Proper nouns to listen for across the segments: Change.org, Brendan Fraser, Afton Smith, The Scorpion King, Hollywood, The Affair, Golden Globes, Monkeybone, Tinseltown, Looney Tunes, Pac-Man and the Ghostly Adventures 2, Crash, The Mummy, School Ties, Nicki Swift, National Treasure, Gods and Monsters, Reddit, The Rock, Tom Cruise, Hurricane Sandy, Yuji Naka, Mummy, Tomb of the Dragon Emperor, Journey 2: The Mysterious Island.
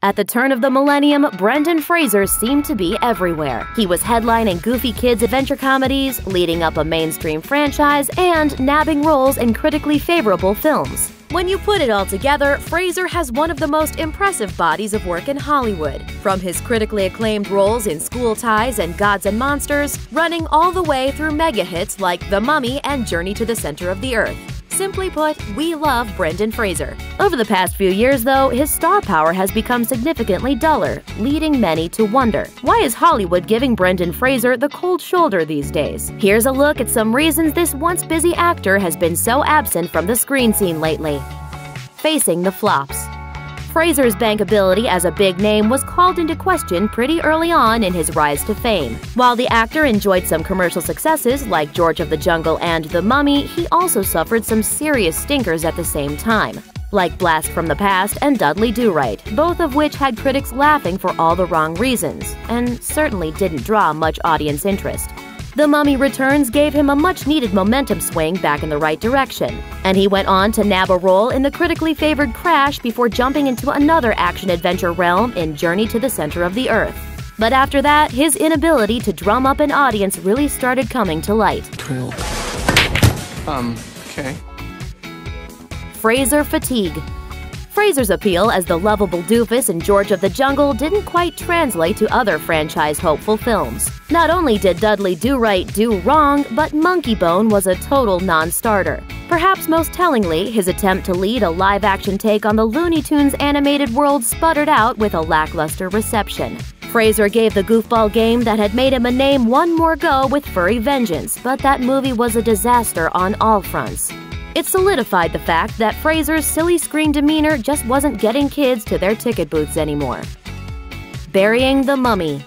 At the turn of the millennium, Brendan Fraser seemed to be everywhere. He was headlining goofy kids' adventure comedies, leading up a mainstream franchise, and nabbing roles in critically favorable films. When you put it all together, Fraser has one of the most impressive bodies of work in Hollywood. From his critically acclaimed roles in School Ties and Gods and Monsters, running all the way through mega hits like The Mummy and Journey to the Center of the Earth. Simply put, we love Brendan Fraser. Over the past few years, though, his star power has become significantly duller, leading many to wonder, why is Hollywood giving Brendan Fraser the cold shoulder these days? Here's a look at some reasons this once busy actor has been so absent from the screen scene lately. Facing the flops. Fraser's bankability as a big name was called into question pretty early on in his rise to fame. While the actor enjoyed some commercial successes like George of the Jungle and The Mummy, he also suffered some serious stinkers at the same time, like Blast from the Past and Dudley Do-Right, both of which had critics laughing for all the wrong reasons, and certainly didn't draw much audience interest. The Mummy Returns gave him a much-needed momentum swing back in the right direction, and he went on to nab a role in the critically favored Crash before jumping into another action-adventure realm in Journey to the Center of the Earth. But after that, his inability to drum up an audience really started coming to light. Cool. Okay. Fraser fatigue. Fraser's appeal as the lovable doofus in George of the Jungle didn't quite translate to other franchise-hopeful films. Not only did Dudley Do Right do wrong, but Monkeybone was a total non-starter. Perhaps most tellingly, his attempt to lead a live-action take on the Looney Tunes animated world sputtered out with a lackluster reception. Fraser gave the goofball game that had made him a name one more go with Furry Vengeance, but that movie was a disaster on all fronts. It solidified the fact that Fraser's silly screen demeanor just wasn't getting kids to their ticket booths anymore. Burying the Mummy.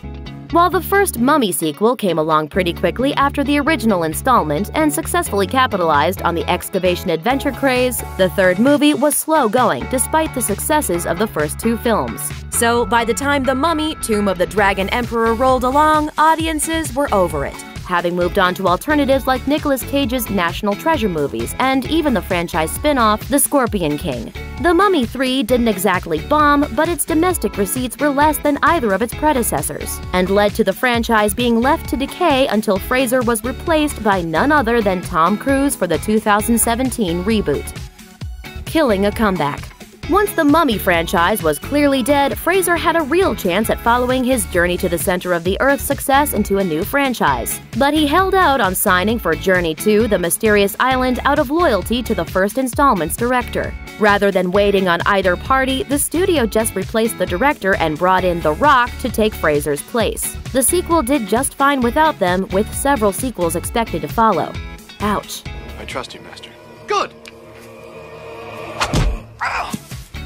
While the first Mummy sequel came along pretty quickly after the original installment and successfully capitalized on the excavation adventure craze, the third movie was slow going despite the successes of the first two films. So by the time The Mummy, Tomb of the Dragon Emperor rolled along, audiences were over it, having moved on to alternatives like Nicolas Cage's National Treasure movies and even the franchise spin-off The Scorpion King. The Mummy 3 didn't exactly bomb, but its domestic receipts were less than either of its predecessors, and led to the franchise being left to decay until Fraser was replaced by none other than Tom Cruise for the 2017 reboot. Killing a comeback. Once the Mummy franchise was clearly dead, Fraser had a real chance at following his Journey to the Center of the Earth success into a new franchise. But he held out on signing for Journey 2: The Mysterious Island out of loyalty to the first installment's director. Rather than waiting on either party, the studio just replaced the director and brought in The Rock to take Fraser's place. The sequel did just fine without them, with several sequels expected to follow. Ouch. I trust you, Master. Good!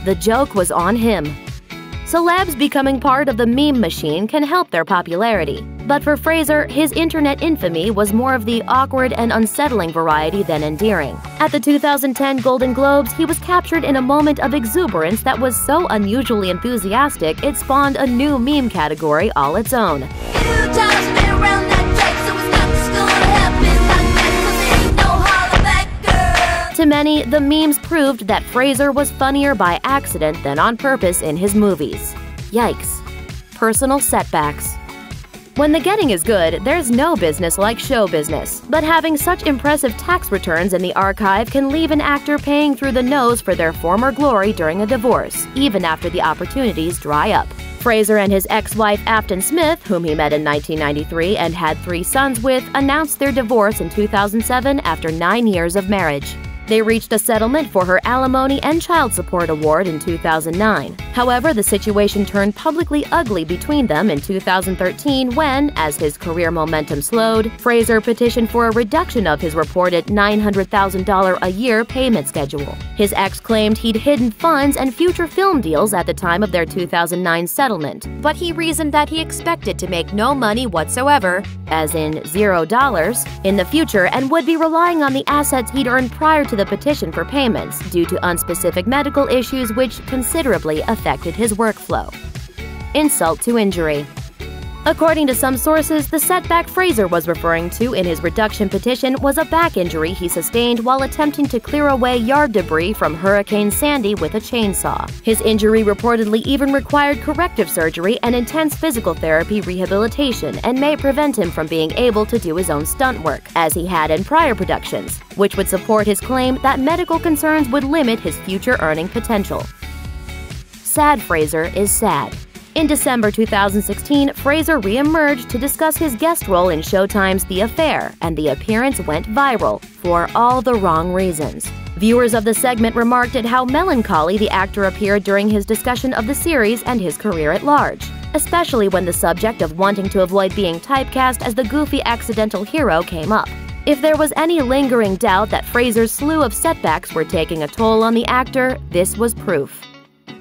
The joke was on him. Celebs becoming part of the meme machine can help their popularity. But for Fraser, his internet infamy was more of the awkward and unsettling variety than endearing. At the 2010 Golden Globes, he was captured in a moment of exuberance that was so unusually enthusiastic it spawned a new meme category all its own. To many, the memes proved that Fraser was funnier by accident than on purpose in his movies. Yikes. Personal setbacks. When the getting is good, there's no business like show business. But having such impressive tax returns in the archive can leave an actor paying through the nose for their former glory during a divorce, even after the opportunities dry up. Fraser and his ex-wife Afton Smith, whom he met in 1993 and had 3 sons with, announced their divorce in 2007 after 9 years of marriage. They reached a settlement for her alimony and child support award in 2009. However, the situation turned publicly ugly between them in 2013 when, as his career momentum slowed, Fraser petitioned for a reduction of his reported $900,000 a year payment schedule. His ex claimed he'd hidden funds and future film deals at the time of their 2009 settlement, but he reasoned that he expected to make no money whatsoever, as in $0, in the future and would be relying on the assets he'd earned prior to the petition for payments due to unspecific medical issues which considerably affected his workflow. Insult to injury. According to some sources, the setback Fraser was referring to in his reduction petition was a back injury he sustained while attempting to clear away yard debris from Hurricane Sandy with a chainsaw. His injury reportedly even required corrective surgery and intense physical therapy rehabilitation and may prevent him from being able to do his own stunt work, as he had in prior productions, which would support his claim that medical concerns would limit his future earning potential. Sad Fraser is sad. In December 2016, Fraser re-emerged to discuss his guest role in Showtime's The Affair, and the appearance went viral for all the wrong reasons. Viewers of the segment remarked at how melancholy the actor appeared during his discussion of the series and his career at large, especially when the subject of wanting to avoid being typecast as the goofy accidental hero came up. If there was any lingering doubt that Fraser's slew of setbacks were taking a toll on the actor, this was proof.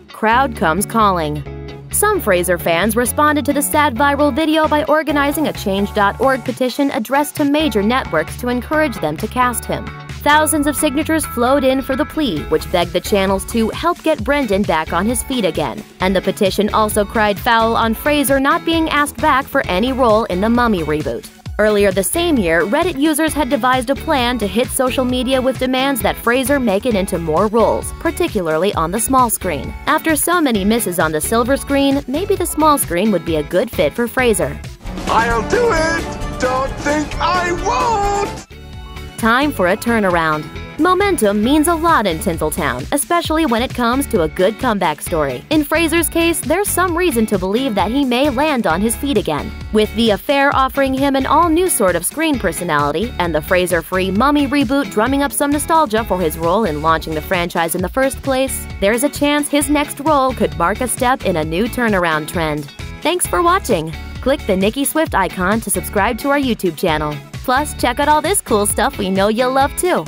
Crowd comes calling. Some Fraser fans responded to the sad viral video by organizing a Change.org petition addressed to major networks to encourage them to cast him. Thousands of signatures flowed in for the plea, which begged the channels to help get Brendan back on his feet again. And the petition also cried foul on Fraser not being asked back for any role in the Mummy reboot. Earlier the same year, Reddit users had devised a plan to hit social media with demands that Fraser make it into more roles, particularly on the small screen. After so many misses on the silver screen, maybe the small screen would be a good fit for Fraser. I'll do it! Don't think I won't! Time for a turnaround. Momentum means a lot in Tinseltown, especially when it comes to a good comeback story. In Fraser's case, there's some reason to believe that he may land on his feet again, with The Affair offering him an all-new sort of screen personality, and the Fraser-free Mummy reboot drumming up some nostalgia for his role in launching the franchise in the first place. There's a chance his next role could mark a step in a new turnaround trend. Thanks for watching! Click the Nicki Swift icon to subscribe to our YouTube channel. Plus, check out all this cool stuff we know you'll love too!